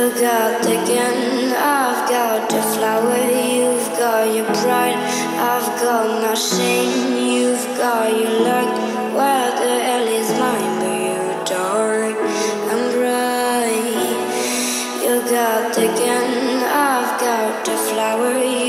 you got the gun, I've got the flower, you've got your pride, I've got my shame, you've got your luck. Where the hell is mine? But you're dark and bright. You got the gun, I've got the flower.